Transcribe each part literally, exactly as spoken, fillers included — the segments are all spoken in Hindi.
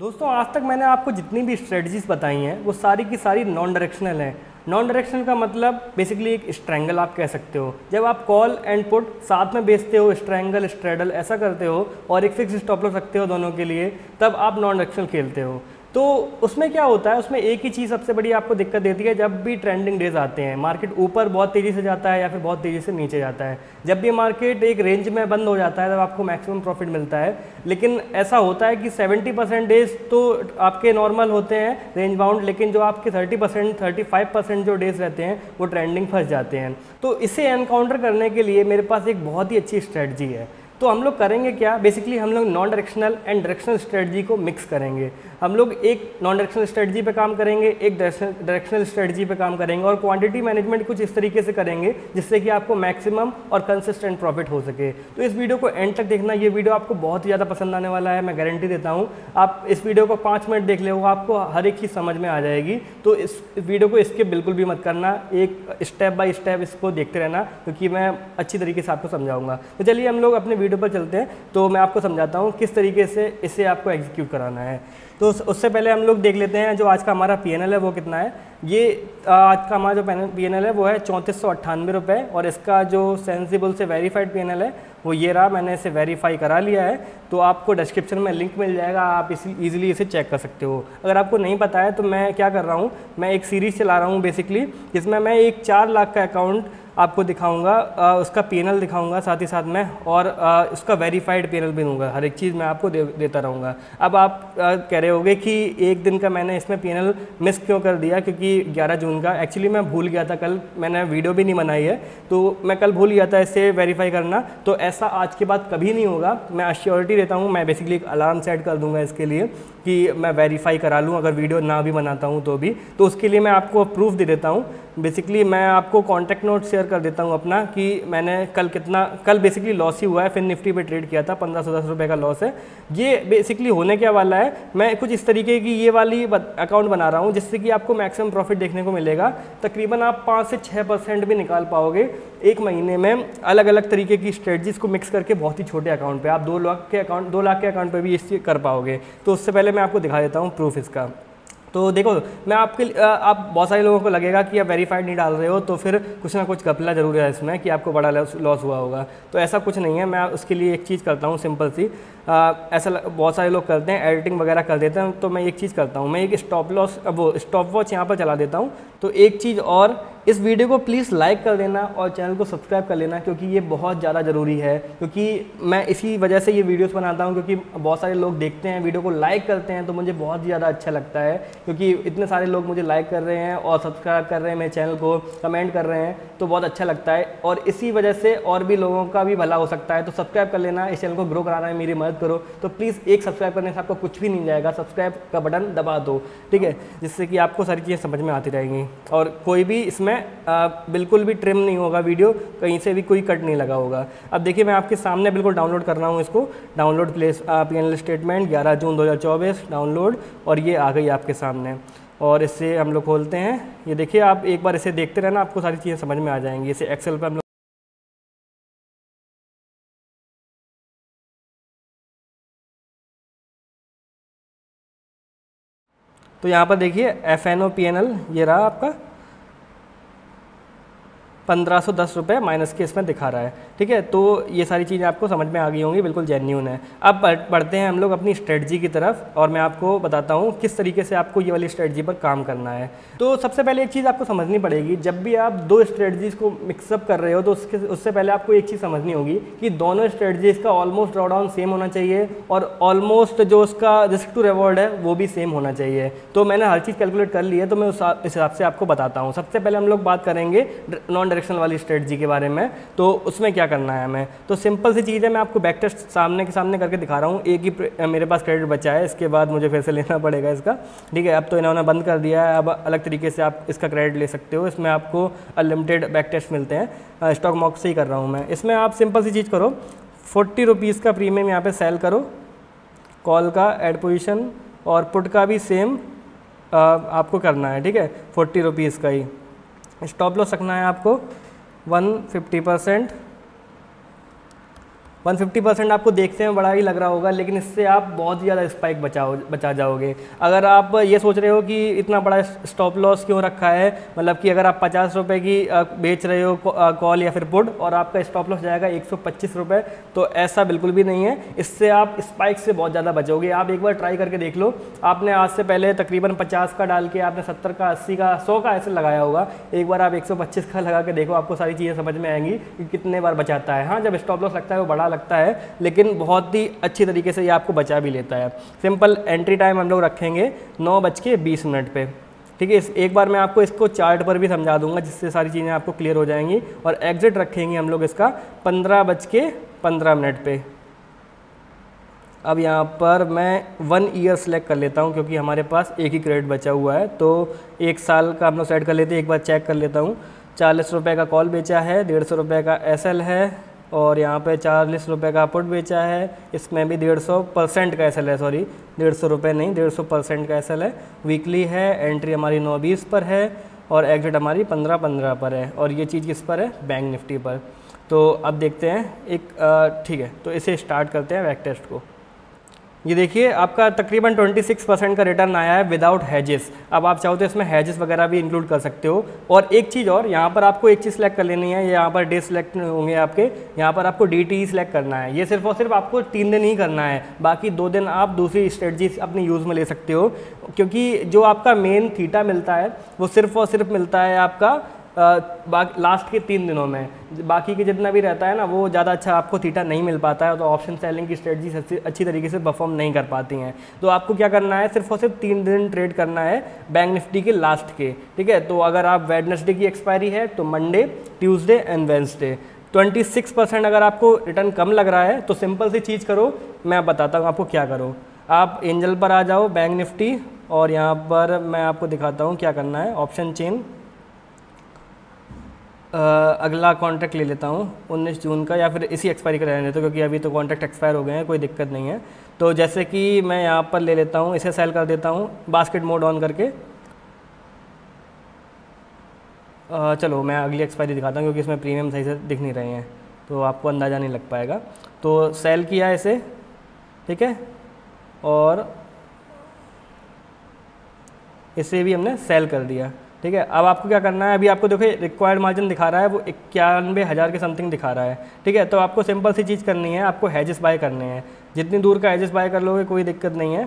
दोस्तों आज तक मैंने आपको जितनी भी स्ट्रेटजीज बताई हैं वो सारी की सारी नॉन डायरेक्शनल हैं। नॉन डायरेक्शनल का मतलब बेसिकली एक स्ट्रैंगल आप कह सकते हो। जब आप कॉल एंड पुट साथ में बेचते हो, स्ट्रैंगल स्ट्रेडल ऐसा करते हो और एक फिक्स स्टॉप लॉस रखते हो दोनों के लिए, तब आप नॉन डायरेक्शनल खेलते हो। तो उसमें क्या होता है, उसमें एक ही चीज़ सबसे बड़ी आपको दिक्कत देती है, जब भी ट्रेंडिंग डेज आते हैं मार्केट ऊपर बहुत तेज़ी से जाता है या फिर बहुत तेज़ी से नीचे जाता है। जब भी मार्केट एक रेंज में बंद हो जाता है तब आपको मैक्सिमम प्रॉफिट मिलता है, लेकिन ऐसा होता है कि सत्तर परसेंट डेज तो आपके नॉर्मल होते हैं रेंज बाउंड, लेकिन जो आपके तीस परसेंट पैंतीस परसेंट जो डेज रहते हैं वो ट्रेंडिंग फंस जाते हैं। तो इसे एनकाउंटर करने के लिए मेरे पास एक बहुत ही अच्छी स्ट्रेटजी है। तो हम लोग करेंगे क्या, बेसिकली हम लोग non directional and directional strategy को मिक्स करेंगे। हम लोग एक नॉन डायरेक्शनल स्ट्रेटजी पे काम करेंगे, एक डायरेक्शनल स्ट्रेटजी पे काम करेंगे और क्वांटिटी मैनेजमेंट कुछ इस तरीके से करेंगे जिससे कि आपको मैक्सिमम और कंसिस्टेंट प्रॉफिट हो सके। तो इस वीडियो को एंड तक देखना, ये वीडियो आपको बहुत ही ज़्यादा पसंद आने वाला है, मैं गारंटी देता हूँ। आप इस वीडियो को पाँच मिनट देख लो, आपको हर एक चीज़ समझ में आ जाएगी। तो इस वीडियो को स्किप बिल्कुल भी मत करना, एक स्टेप बाय स्टेप इसको देखते रहना, क्योंकि मैं अच्छी तरीके से आपको समझाऊँगा। तो चलिए हम लोग अपने वीडियो पर चलते हैं। तो मैं आपको समझाता हूँ किस तरीके से इसे आपको एग्जीक्यूट कराना है। तो उससे पहले हम लोग देख लेते हैं जो आज का हमारा पीएनएल है वो कितना है। ये आज का हमारा जो पीएनएल है वो है चौंतीस सौ अट्ठानवे रुपये और इसका जो सेंसिबल से वेरीफाइड पीएनएल है वो ये रहा, मैंने इसे वेरीफाई करा लिया है। तो आपको डिस्क्रिप्शन में लिंक मिल जाएगा, आप इसी ईजिली इसे चेक कर सकते हो। अगर आपको नहीं पता है तो मैं क्या कर रहा हूँ, मैं एक सीरीज़ चला रहा हूँ बेसिकली, जिसमें मैं एक चार लाख का अकाउंट आपको दिखाऊंगा, उसका पीएनएल दिखाऊंगा, साथ ही साथ मैं और आ, उसका वेरीफाइड पीएनएल भी दूंगा, हर एक चीज़ मैं आपको दे, देता रहूँगा। अब आप आ, कह रहे होगे कि एक दिन का मैंने इसमें पीएनएल मिस क्यों कर दिया, क्योंकि ग्यारह जून का एक्चुअली मैं भूल गया था, कल मैंने वीडियो भी नहीं बनाई है, तो मैं कल भूल गया था इसे वेरीफाई करना। तो ऐसा आज के बाद कभी नहीं होगा, मैं अश्योरिटी देता हूँ। मैं बेसिकली एक अलार्म सेट कर दूँगा इसके लिए कि मैं वेरीफाई करा लूँ, अगर वीडियो ना भी बनाता हूँ तो भी। तो उसके लिए मैं आपको प्रूफ दे देता हूँ। बेसिकली मैं आपको कॉन्टैक्ट नोट शेयर कर देता हूँ अपना कि मैंने कल कितना, कल बेसिकली लॉस ही हुआ है, फिर निफ्टी पे ट्रेड किया था, पंद्रह सौ दस रुपये का लॉस है। ये बेसिकली होने क्या वाला है, मैं कुछ इस तरीके की ये वाली अकाउंट बना रहा हूँ जिससे कि आपको मैक्सिमम प्रॉफिट देखने को मिलेगा। तकरीबन आप पाँच से छः परसेंट भी निकाल पाओगे एक महीने में, अलग अलग तरीके की स्ट्रेटजीज को मिक्स करके बहुत ही छोटे अकाउंट पर। आप दो लाख के अकाउंट दो लाख के अकाउंट पर भी इस चीज़ कर पाओगे। तो उससे पहले मैं आपको दिखा देता हूँ प्रूफ इसका। तो देखो, मैं आपके आप बहुत सारे लोगों को लगेगा कि आप वेरीफाइड नहीं डाल रहे हो तो फिर कुछ ना कुछ घपला जरूर है इसमें कि आपको बड़ा लॉस हुआ होगा। तो ऐसा कुछ नहीं है। मैं उसके लिए एक चीज़ करता हूँ सिंपल सी, आ, ऐसा बहुत सारे लोग करते हैं, एडिटिंग वगैरह कर देते हैं। तो मैं एक चीज़ करता हूँ, मैं एक स्टॉप लॉस वो स्टॉप वॉच यहाँ पर चला देता हूँ। तो एक चीज़ और, इस वीडियो को प्लीज़ लाइक कर देना और चैनल को सब्सक्राइब कर लेना, क्योंकि ये बहुत ज़्यादा ज़रूरी है। क्योंकि मैं इसी वजह से ये वीडियोस बनाता हूँ, क्योंकि बहुत सारे लोग देखते हैं, वीडियो को लाइक करते हैं, तो मुझे बहुत ज़्यादा अच्छा लगता है। क्योंकि इतने सारे लोग मुझे लाइक कर रहे हैं और सब्सक्राइब कर रहे हैं मेरे चैनल को, कमेंट कर रहे हैं, तो बहुत अच्छा लगता है। और इसी वजह से और भी लोगों का भी भला हो सकता है। तो सब्सक्राइब कर लेना, इस चैनल को ग्रो कराना है, मेरी मदद करो। तो प्लीज़ एक सब्सक्राइब करने से आपको कुछ भी नहीं जाएगा, सब्सक्राइब का बटन दबा दो, ठीक है, जिससे कि आपको सारी चीज़ें समझ में आती रहेंगी। और कोई भी इसमें आ, बिल्कुल भी ट्रिम नहीं होगा वीडियो, कहीं से भी कोई कट नहीं लगा होगा। अब देखिए, मैं आपके सामने बिल्कुल डाउनलोड कर रहा हूँ इसको। डाउनलोड प्लेस पीएनएल स्टेटमेंट ग्यारह जून दो हज़ार चौबीस डाउनलोड, और ये आ गई आपके सामने। और इससे हम लोग खोलते हैं। ये देखिए, आप एक बार इसे देखते रहना, आपको सारी चीज़ें समझ में आ जाएंगी। इसे एक्सेल पर हम लोग तो यहाँ पर देखिए F N O P N L ये रहा आपका पंद्रह सौ दस रुपये माइनस के इसमें दिखा रहा है, ठीक है। तो ये सारी चीज़ें आपको समझ में आ गई होंगी, बिल्कुल जेन्यून है। अब बढ़ते हैं हम लोग अपनी स्ट्रेटजी की तरफ और मैं आपको बताता हूँ किस तरीके से आपको ये वाली स्ट्रेटजी पर काम करना है। तो सबसे पहले एक चीज़ आपको समझनी पड़ेगी, जब भी आप दो स्ट्रेटजीज को मिक्सअप कर रहे हो तो उसके उससे पहले आपको एक चीज़ समझनी होगी कि दोनों स्ट्रेटजीज का ऑलमोस्ट ड्रॉडाउन सेम होना चाहिए और ऑलमोस्ट जो उसका रिस्क टू रिवॉर्ड है वो भी सेम होना चाहिए। तो मैंने हर चीज़ कैलकुलेट कर ली है, तो मैं उस हिसाब से आपको बताता हूँ। सबसे पहले हम लोग बात करेंगे नॉन डायरेक्शनल वाली स्ट्रेटजी के बारे में। तो उसमें क्या करना है हमें, तो सिंपल सी चीज़ है, मैं आपको बैक टेस्ट सामने के सामने करके दिखा रहा हूँ। एक ही मेरे पास क्रेडिट बचा है, इसके बाद मुझे फिर से लेना पड़ेगा इसका, ठीक है। अब तो इन्होंने बंद कर दिया है, अब अलग तरीके से आप इसका क्रेडिट ले सकते हो। इसमें आपको अनलिमिटेड बैक टेस्ट मिलते हैं, स्टॉक मार्केट से ही कर रहा हूँ मैं। इसमें आप सिंपल सी चीज़ करो, फोर्टी रुपीज़ का प्रीमियम यहाँ पर सेल करो, कॉल का एड पोजिशन और पुट का भी सेम आपको करना है, ठीक है, फोर्टी रुपीज़ का ही। स्टॉप लॉस रखना है आपको one fifty percent one fifty percent आपको देखते में बड़ा ही लग रहा होगा, लेकिन इससे आप बहुत ज़्यादा स्पाइक बचाओ बचा जाओगे। अगर आप ये सोच रहे हो कि इतना बड़ा स्टॉप लॉस क्यों रखा है, मतलब कि अगर आप पचास रुपये की बेच रहे हो कॉल या फिर पुट और आपका स्टॉप लॉस जाएगा एक सौ पच्चीस रुपये, तो ऐसा बिल्कुल भी नहीं है। इससे आप स्पाइक से बहुत ज़्यादा बचोगे। आप एक बार ट्राई करके देख लो, आपने आज से पहले तकरीबन पचास का डाल के आपने सत्तर का, अस्सी का, सौ का ऐसे लगाया होगा, एक बार आप एक सौ पच्चीस का लगा के देखो, आपको सारी चीज़ें समझ में आएंगी कि कितने बार बचाता है। हाँ, जब स्टॉप लॉस लगता है वो बड़ा लगता है, लेकिन बहुत ही अच्छी तरीके से ये आपको बचा भी लेता है। सिंपल एंट्री टाइम हम लोग रखेंगे नौ बज के बीस मिनट पर, ठीक है। इस एक बार मैं आपको इसको चार्ट पर भी समझा दूंगा, जिससे सारी चीज़ें आपको क्लियर हो जाएंगी। और एग्जिट रखेंगे हम लोग इसका पंद्रह बज के पंद्रह मिनट पर। अब यहाँ पर मैं वन ईयर सेलेक्ट कर लेता हूँ, क्योंकि हमारे पास एक ही क्रेडिट बचा हुआ है, तो एक साल का हम लोग सेट कर लेते हैं। एक बार चेक कर लेता हूँ, चालीस रुपये का कॉल बेचा है, डेढ़ सौ रुपये का एसएल है, और यहाँ पे चालीस रुपये का पुट बेचा है, इसमें भी डेढ़ सौ परसेंट का एसएल है, सॉरी डेढ़ सौ रुपये नहीं डेढ़ सौ परसेंट का एसएल है। वीकली है, एंट्री हमारी नौ बीस पर है और एग्जिट हमारी पंद्रह पंद्रह पर है, और ये चीज़ किस पर है, बैंक निफ्टी पर। तो अब देखते हैं एक, ठीक है, तो इसे स्टार्ट करते हैं बैक टेस्ट को। ये देखिए आपका तकरीबन छब्बीस परसेंट का रिटर्न आया है विदाउट हैजेस। अब आप चाहो तो इसमें हैजेस वगैरह भी इंक्लूड कर सकते हो। और एक चीज़ और, यहाँ पर आपको एक चीज़ सेलेक्ट कर लेनी है, यहाँ पर डे सेलेक्ट होंगे आपके, यहाँ पर आपको डी टी ई सेलेक्ट करना है। ये सिर्फ और सिर्फ आपको तीन दिन ही करना है, बाकी दो दिन आप दूसरी स्ट्रेटजी अपनी यूज़ में ले सकते हो, क्योंकि जो आपका मेन थीटा मिलता है वो सिर्फ और सिर्फ मिलता है आपका लास्ट के तीन दिनों में। बाकी के जितना भी रहता है ना, वो ज़्यादा अच्छा आपको थीटा नहीं मिल पाता है, तो ऑप्शन सेलिंग की स्ट्रेटजी अच्छी तरीके से परफॉर्म नहीं कर पाती हैं। तो आपको क्या करना है, सिर्फ और सिर्फ तीन दिन ट्रेड करना है बैंक निफ्टी के लास्ट के, ठीक है। तो अगर आप वेडनेसडे की एक्सपायरी है तो मंडे, ट्यूसडे एंड वेडनेसडे। छब्बीस परसेंट अगर आपको रिटर्न कम लग रहा है तो सिंपल सी चीज़ करो, मैं बताता हूँ आपको क्या करो। आप एंजल पर आ जाओ बैंक निफ्टी, और यहाँ पर मैं आपको दिखाता हूँ क्या करना है। ऑप्शन चेन, अगला कॉन्ट्रैक्ट ले लेता हूँ उन्नीस जून का, या फिर इसी एक्सपायरी का रहने देता हूँ, क्योंकि अभी तो कॉन्ट्रैक्ट एक्सपायर हो गए हैं, कोई दिक्कत नहीं है। तो जैसे कि मैं यहाँ पर ले लेता हूँ, इसे सेल कर देता हूँ बास्केट मोड ऑन करके। आ, चलो मैं अगली एक्सपायरी दिखाता हूँ, क्योंकि इसमें प्रीमियम सही से दिख नहीं रहे हैं तो आपको अंदाज़ा नहीं लग पाएगा। तो सेल किया इसे, ठीक है, और इसे भी हमने सेल कर दिया, ठीक है। अब आपको क्या करना है, अभी आपको देखो रिक्वायर्ड मार्जिन दिखा रहा है, वो इक्यानवे हज़ार के समथिंग दिखा रहा है, ठीक है। तो आपको सिंपल सी चीज़ करनी है, आपको हैजेस बाय करने हैं, जितनी दूर का हैजेस बाय कर लोगे कोई दिक्कत नहीं है।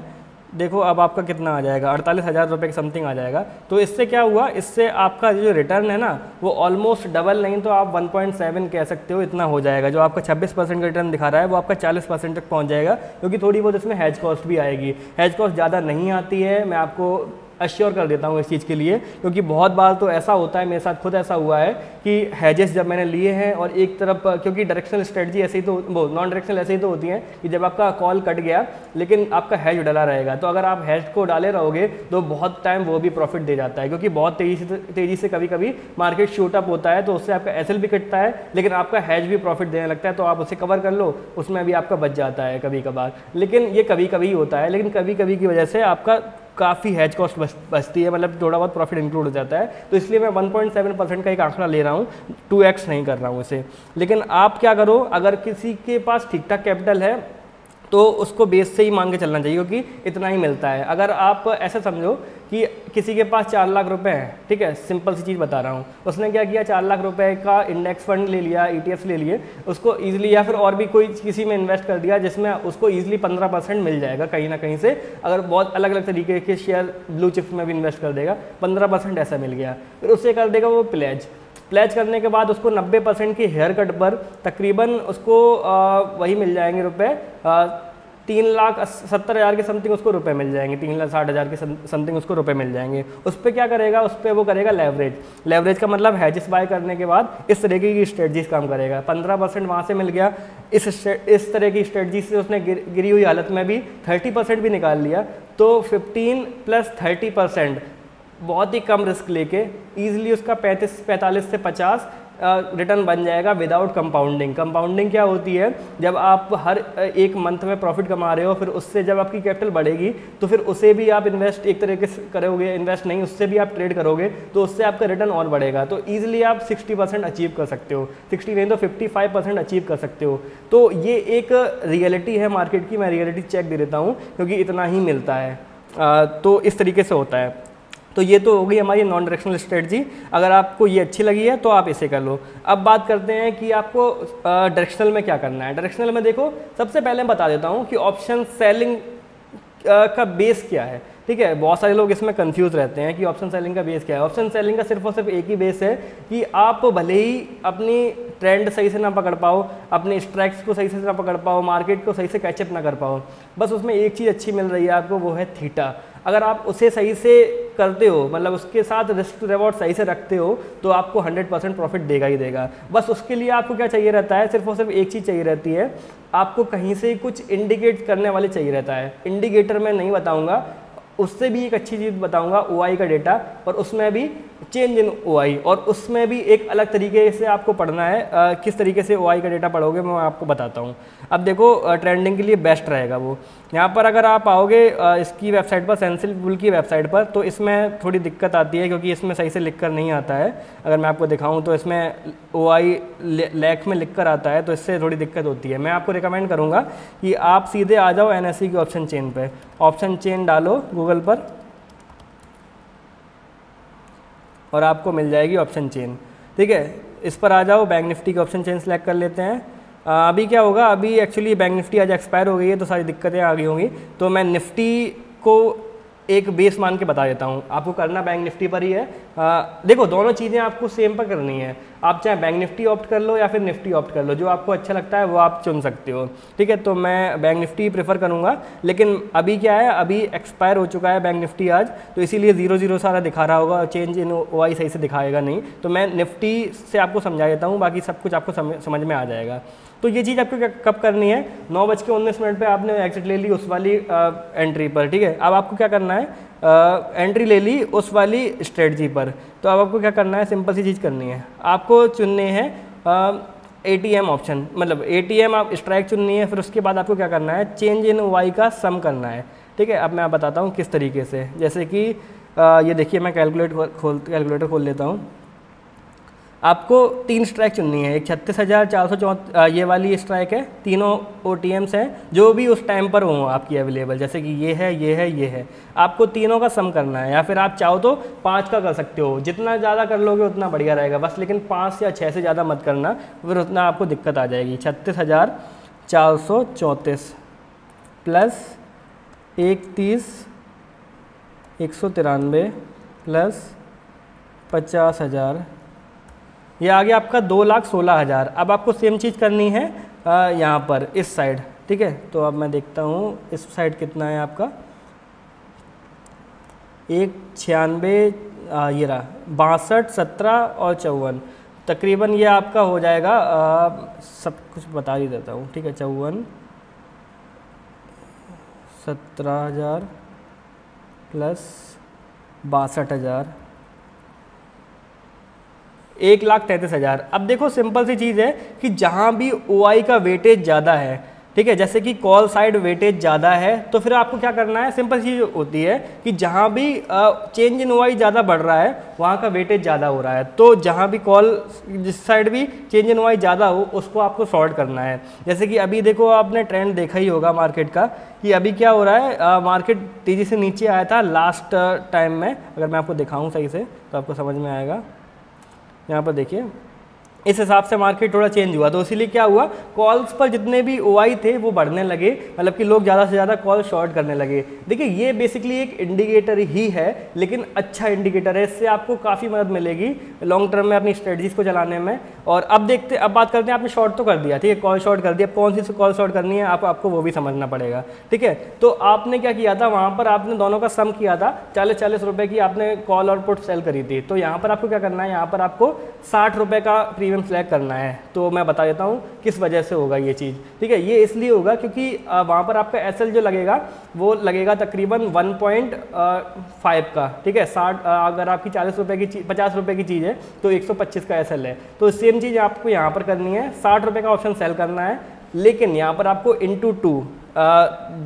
देखो अब आपका कितना आ जाएगा, अड़तालीस हज़ार रुपये के समथिंग आ जाएगा। तो इससे क्या हुआ, इससे आपका जो रिटर्न है ना वो ऑलमोस्ट डबल, नहीं तो आप वन पॉइंट सेवन कह सकते हो, इतना हो जाएगा। जो आपका छब्बीस परसेंट का रिटर्न दिखा रहा है वो आपका चालीस परसेंट तक पहुँच जाएगा, क्योंकि थोड़ी बहुत इसमें हैज कॉस्ट भी आएगी। हैज कॉस्ट ज़्यादा नहीं आती है, मैं आपको अश्योर कर देता हूँ इस चीज़ के लिए, क्योंकि बहुत बार तो ऐसा होता है, मेरे साथ खुद ऐसा हुआ है कि हैजेस जब मैंने लिए हैं और एक तरफ, क्योंकि डायरेक्शनल स्ट्रेटजी ऐसे ही तो, वो नॉन डायरेक्शनल ऐसे ही तो होती हैं कि जब आपका कॉल कट गया लेकिन आपका हैज डाला रहेगा, तो अगर आप हैज को डाले रहोगे तो बहुत टाइम वो भी प्रॉफिट दे जाता है, क्योंकि बहुत तेज़ी से तेज़ी से कभी कभी मार्केट शूट अप होता है, तो उससे आपका एस एल भी कटता है लेकिन आपका हैज भी प्रॉफिट देने लगता है, तो आप उसे कवर कर लो, उसमें भी आपका बच जाता है कभी कभार। लेकिन ये कभी कभी होता है, लेकिन कभी कभी की वजह से आपका काफ़ी हैज कॉस्ट बचती है, मतलब थोड़ा बहुत प्रॉफिट इंक्लूड हो जाता है। तो इसलिए मैं वन पॉइंट सेवन परसेंट का एक आंकड़ा ले रहा हूँ, टू एक्स नहीं कर रहा हूँ इसे। लेकिन आप क्या करो, अगर किसी के पास ठीक ठाक कैपिटल है तो उसको बेस से ही मांग के चलना चाहिए, क्योंकि इतना ही मिलता है। अगर आप ऐसा समझो कि किसी के पास चार लाख रुपए हैं, ठीक है, सिंपल सी चीज़ बता रहा हूँ, उसने क्या किया, चार लाख रुपए का इंडेक्स फंड ले लिया, ई टी एफ ले लिए, उसको ईजिली, या फिर और भी कोई किसी में इन्वेस्ट कर दिया जिसमें उसको ईजिली पंद्रह परसेंट मिल जाएगा कहीं ना कहीं से। अगर बहुत अलग अलग तरीके के शेयर, ब्लू चिप्स में भी इन्वेस्ट कर देगा, पंद्रह परसेंट ऐसा मिल गया। फिर उससे कर देगा वो प्लेज, प्लेज करने के बाद उसको नब्बे परसेंट की हेयर कट पर तकरीबन उसको आ, वही मिल जाएंगे रुपए, तीन लाख सत्तर हज़ार के समथिंग उसको रुपए मिल जाएंगे, तीन लाख साठ हज़ार के समथिंग उसको रुपए मिल जाएंगे। उस पर क्या करेगा, उस पर वो करेगा लेवरेज। लेवरेज का मतलब हैजेस बाय करने के बाद इस तरीके की स्ट्रेटजीज काम करेगा। पंद्रह परसेंट वहाँ से मिल गया, इस इस तरह की स्ट्रेटजी से उसने गिर, गिरी हुई हालत में भी थर्टी परसेंट भी निकाल लिया, तो फिफ्टीन प्लस थर्टी परसेंट बहुत ही कम रिस्क लेके ईजिली उसका पैंतीस पैंतालीस से पचास रिटर्न बन जाएगा विदाउट कंपाउंडिंग। कंपाउंडिंग क्या होती है, जब आप हर एक मंथ में प्रॉफिट कमा रहे हो फिर उससे जब आपकी कैपिटल बढ़ेगी तो फिर उसे भी आप इन्वेस्ट एक तरीके से करोगे, इन्वेस्ट नहीं उससे भी आप ट्रेड करोगे तो उससे आपका रिटर्न और बढ़ेगा। तो ईजिली आप सिक्सटी परसेंट अचीव कर सकते हो, सिक्सटी नहीं तो फिफ्टी फाइव परसेंट अचीव कर सकते हो। तो ये एक रियलिटी है मार्केट की, मैं रियलिटी चेक दे देता हूँ क्योंकि इतना ही मिलता है। आ, तो इस तरीके से होता है। तो ये तो हो गई हमारी नॉन डायरेक्शनल स्ट्रेटजी। अगर आपको ये अच्छी लगी है तो आप इसे कर लो। अब बात करते हैं कि आपको डायरेक्शनल में क्या करना है। डायरेक्शनल में देखो सबसे पहले मैं बता देता हूँ कि ऑप्शन सेलिंग का बेस क्या है। ठीक है, बहुत सारे लोग इसमें कंफ्यूज रहते हैं कि ऑप्शन सेलिंग का बेस क्या है। ऑप्शन सेलिंग का सिर्फ और सिर्फ एक ही बेस है कि आप भले ही अपनी ट्रेंड सही से ना पकड़ पाओ, अपने स्ट्राइक्स को सही से ना पकड़ पाओ, मार्केट को सही से कैचअप ना कर पाओ, बस उसमें एक चीज़ अच्छी मिल रही है आपको, वो है थीटा। अगर आप उसे सही से करते हो, मतलब उसके साथ रिस्क रिवॉर्ड सही से रखते हो, तो आपको हंड्रेड परसेंट प्रॉफिट देगा ही देगा। बस उसके लिए आपको क्या चाहिए रहता है, सिर्फ और सिर्फ एक चीज़ चाहिए रहती है, आपको कहीं से कुछ इंडिकेट करने वाले चाहिए रहता है। इंडिकेटर मैं नहीं बताऊँगा, उससे भी एक अच्छी चीज़ बताऊंगा, ओआई का डेटा, और उसमें भी चेंज इन ओआई, और उसमें भी एक अलग तरीके से आपको पढ़ना है। आ, किस तरीके से ओआई का डेटा पढ़ोगे मैं आपको बताता हूं। अब देखो ट्रेंडिंग के लिए बेस्ट रहेगा वो, यहां पर अगर आप आओगे इसकी वेबसाइट पर, सेंसिबुल की वेबसाइट पर, तो इसमें थोड़ी दिक्कत आती है क्योंकि इसमें सही से लिख कर नहीं आता है। अगर मैं आपको दिखाऊँ तो इसमें ओआई लैक में लिख कर आता है, तो इससे थोड़ी दिक्कत होती है। मैं आपको रिकमेंड करूँगा कि आप सीधे आ जाओ एन एस सी की ऑप्शन चेन पर, ऑप्शन चेन डालो गूगल पर और आपको मिल जाएगी ऑप्शन चेन। ठीक है, इस पर आ जाओ, बैंक निफ्टी की ऑप्शन चेन सेलेक्ट कर लेते हैं। आ, अभी क्या होगा, अभी एक्चुअली बैंक निफ्टी आज एक्सपायर हो गई है तो सारी दिक्कतें आ गई होंगी, तो मैं निफ्टी को एक बेस मान के बता देता हूँ। आपको करना बैंक निफ्टी पर ही है। आ, देखो दोनों चीज़ें आपको सेम पर करनी है, आप चाहे बैंक निफ्टी ऑप्ट कर लो या फिर निफ्टी ऑप्ट कर लो, जो आपको अच्छा लगता है वो आप चुन सकते हो। ठीक है, तो मैं बैंक निफ्टी प्रेफर करूँगा, लेकिन अभी क्या है, अभी एक्सपायर हो चुका है बैंक निफ्टी आज, तो इसीलिए जीरो जीरो सारा दिखा रहा होगा, चेंज इन ओआई सही से दिखाएगा नहीं। तो मैं निफ्टी से आपको समझा देता हूँ, बाकी सब कुछ आपको समझ में आ जाएगा। तो ये चीज़ आपको कब करनी है, नौ बज के उन्नीस मिनट पर आपने एग्जिट ले ली उस वाली आ, एंट्री पर। ठीक है, अब आपको क्या करना है, आ, एंट्री ले ली उस वाली स्ट्रेटजी पर, तो अब आपको क्या करना है, सिंपल सी चीज़ करनी है, आपको चुनने हैं ए टी एम ऑप्शन, मतलब ए टी एम आप स्ट्राइक चुननी है, फिर उसके बाद आपको क्या करना है, चेंज इन वाई का सम करना है। ठीक है, अब मैं आप बताता हूँ किस तरीके से। जैसे कि आ, ये देखिए, मैं कैलकुलेट खोल कैलकुलेटर खोल लेता हूँ। आपको तीन स्ट्राइक चुननी है, एक छत्तीस हज़ार चार सौ चौ ये वाली स्ट्राइक है, तीनों ओ टी एम्स हैं जो भी उस टाइम पर हों आपकी अवेलेबल, जैसे कि ये है, ये है, ये है, आपको तीनों का सम करना है, या फिर आप चाहो तो पाँच का कर सकते हो। जितना ज़्यादा कर लोगे उतना बढ़िया रहेगा बस, लेकिन पाँच या छः से ज़्यादा मत करना, फिर उतना आपको दिक्कत आ जाएगी। छत्तीस हज़ार चार सौ चौंतीस प्लस एक तीस एक सौ तिरानवे प्लस पचास हज़ार, ये आ गया आपका दो लाख सोलह हज़ार। अब आपको सेम चीज़ करनी है आ, यहाँ पर इस साइड। ठीक है, तो अब मैं देखता हूँ इस साइड कितना है आपका, एक छियानवे ये रहा बासठ सत्रह और चौवन, तकरीबन ये आपका हो जाएगा, आ, सब कुछ बता ही देता हूँ। ठीक है, चौवन सत्रह हज़ार प्लस बासठ हज़ार, एक लाख तैंतीस हज़ार। अब देखो सिंपल सी चीज़ है कि जहाँ भी ओआई का वेटेज ज़्यादा है, ठीक है, जैसे कि कॉल साइड वेटेज ज़्यादा है, तो फिर आपको क्या करना है, सिंपल चीज़ होती है कि जहाँ भी चेंज इन ओआई ज़्यादा बढ़ रहा है वहाँ का वेटेज ज़्यादा हो रहा है, तो जहाँ भी कॉल जिस साइड भी चेंज इन ओआई ज़्यादा हो उसको आपको शॉर्ट करना है। जैसे कि अभी देखो, आपने ट्रेंड देखा ही होगा मार्केट का कि अभी क्या हो रहा है, आ, मार्केट तेज़ी से नीचे आया था लास्ट टाइम में। अगर मैं आपको दिखाऊँ सही से तो आपको समझ में आएगा, यहाँ पर देखिए इस हिसाब से मार्केट थोड़ा चेंज हुआ, तो इसीलिए क्या हुआ, कॉल्स पर जितने भी ओआई थे वो बढ़ने लगे, मतलब कि लोग ज़्यादा से ज़्यादा कॉल शॉर्ट करने लगे। देखिए ये बेसिकली एक इंडिकेटर ही है, लेकिन अच्छा इंडिकेटर है, इससे आपको काफ़ी मदद मिलेगी लॉन्ग टर्म में अपनी स्ट्रेटजीज को चलाने में। और अब देखते अब बात करते हैं, आपने शॉर्ट तो कर दिया, ठीक है, कॉल शॉर्ट कर दिया, कौन सी कॉल शॉर्ट करनी है आप, आपको वो भी समझना पड़ेगा। ठीक है, तो आपने क्या किया था, वहाँ पर आपने दोनों का सम किया था, चालीस चालीस रुपये की आपने कॉल और पुट सेल करी थी, तो यहाँ पर आपको क्या करना है, यहाँ पर आपको साठ रुपये का इवेंट सेलेक्ट करना है, तो मैं बता देता हूँ किस वजह से होगा ये चीज़। ठीक है, ये इसलिए होगा क्योंकि वहाँ पर आपका एस एल जो लगेगा वो लगेगा तकरीबन वन पॉइंट फाइव का। ठीक है, साठ अगर आपकी चालीस रुपये की चीज पचास रुपये की चीज़ है तो एक सौ पच्चीस का एस एल है। तो सेम चीज़ आपको यहाँ पर करनी है, साठ रुपये का ऑप्शन सेल करना है, लेकिन यहाँ पर आपको इंटू टू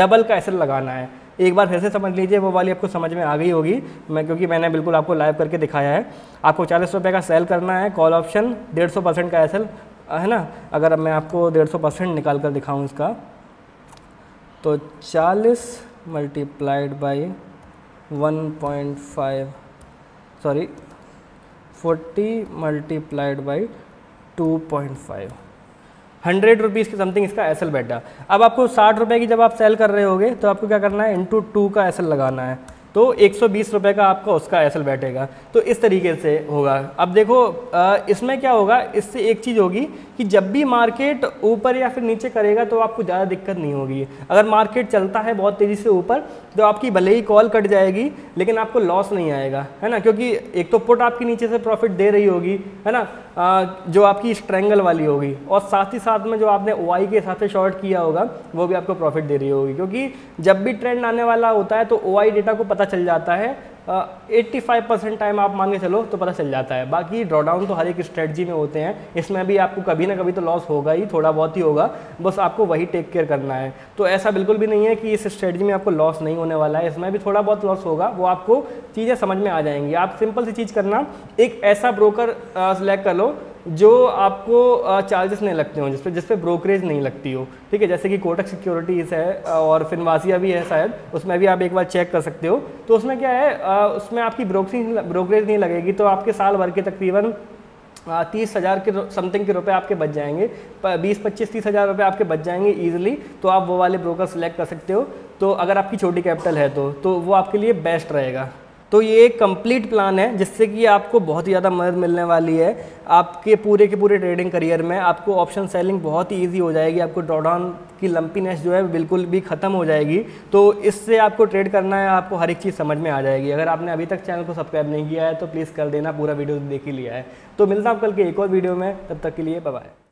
डबल का एस एल लगाना है। एक बार फिर से समझ लीजिए, वो वाली आपको समझ में आ गई होगी, मैं क्योंकि मैंने बिल्कुल आपको लाइव करके दिखाया है। आपको चालीस रुपये का सेल करना है, कॉल ऑप्शन डेढ़ सौ परसेंट का एस एल है ना। अगर मैं आपको डेढ़ सौ परसेंट निकाल कर दिखाऊँ इसका, तो चालीस multiplied by one point five sorry forty multiplied by two point five hundred rupees के समथिंग इसका एस एल बैठा। अब आपको साठ रुपये की जब आप सेल कर रहे होगे तो आपको क्या करना है, इंटू टू का एस एल लगाना है, तो एक सौ बीस रुपये का आपका उसका एस एल बैठेगा। तो इस तरीके से होगा। अब देखो इसमें क्या होगा, इससे एक चीज़ होगी कि जब भी मार्केट ऊपर या फिर नीचे करेगा तो आपको ज़्यादा दिक्कत नहीं होगी। अगर मार्केट चलता है बहुत तेज़ी से ऊपर तो आपकी भले ही कॉल कट जाएगी लेकिन आपको लॉस नहीं आएगा, है ना, क्योंकि एक तो पुट आपकी नीचे से प्रॉफिट दे रही होगी, है ना, आ, जो आपकी स्ट्रैंगल वाली होगी, और साथ ही साथ में जो आपने ओ आई के हिसाब से शॉर्ट किया होगा वो भी आपको प्रॉफिट दे रही होगी। क्योंकि जब भी ट्रेंड आने वाला होता है तो ओ आई डेटा को पता चल जाता है, पचासी परसेंट टाइम आप मान के चलो तो पता चल जाता है। बाकी ड्रॉडाउन तो हर एक स्ट्रेटजी में होते हैं, इसमें भी आपको कभी ना कभी तो लॉस होगा ही, थोड़ा बहुत ही होगा, बस आपको वही टेक केयर करना है। तो ऐसा बिल्कुल भी नहीं है कि इस स्ट्रेटजी में आपको लॉस नहीं होने वाला है, इसमें भी थोड़ा बहुत लॉस होगा, वो आपको चीज़ें समझ में आ जाएंगी। आप सिंपल सी चीज़ करना, एक ऐसा ब्रोकर सेलेक्ट कर लो जो आपको चार्जेस नहीं लगते हो, जिस पे जिस पे ब्रोकरेज नहीं लगती हो। ठीक है, जैसे कि कोटक सिक्योरिटीज़ है और फिनवासिया भी है शायद, उसमें भी आप एक बार चेक कर सकते हो। तो उसमें क्या है, उसमें आपकी ब्रोकरेज ब्रोकरेज नहीं लगेगी, तो आपके साल भर के तकरीबन तीस हज़ार के समथिंग के रुपए आपके बच जाएंगे, बीस पच्चीस तीस हज़ार रुपये आपके बच जाएंगे ईजिली। तो आप वो वाले ब्रोकर सेलेक्ट कर सकते हो, तो अगर आपकी छोटी कैपिटल है तो, तो वो आपके लिए बेस्ट रहेगा। तो ये एक कंप्लीट प्लान है जिससे कि आपको बहुत ही ज़्यादा मदद मिलने वाली है आपके पूरे के पूरे ट्रेडिंग करियर में। आपको ऑप्शन सेलिंग बहुत ही ईजी हो जाएगी, आपको ड्रॉडाउन की लंपीनेस जो है बिल्कुल भी ख़त्म हो जाएगी। तो इससे आपको ट्रेड करना है, आपको हर एक चीज़ समझ में आ जाएगी। अगर आपने अभी तक चैनल को सब्सक्राइब नहीं किया है तो प्लीज़ कर देना, पूरा वीडियो देख ही लिया है। तो मिलता हूं कल के एक और वीडियो में, तब तक के लिए बाय बाय।